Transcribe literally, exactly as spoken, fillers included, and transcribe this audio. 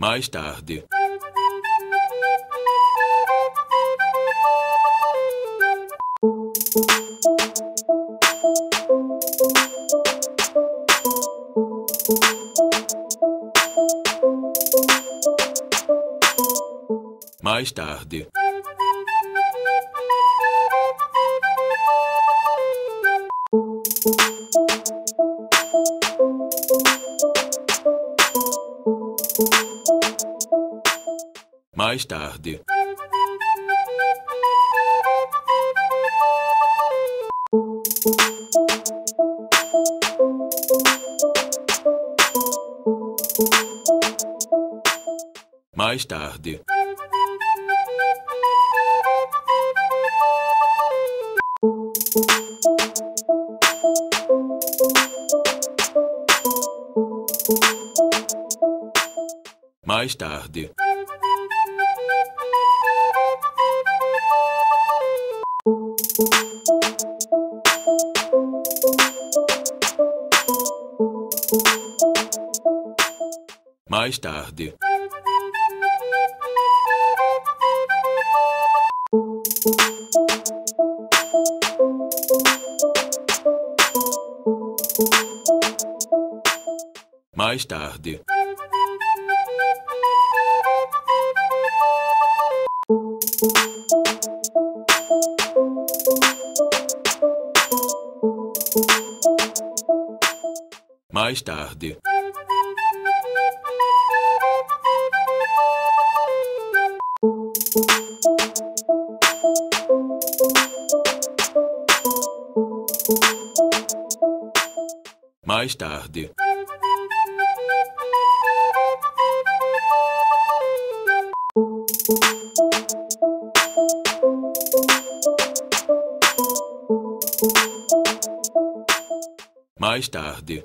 Mais tarde. Mais tarde. Mais tarde. Mais tarde. Mais tarde. Mais tarde. Mais tarde. Mais tarde. Mais tarde. Mais tarde.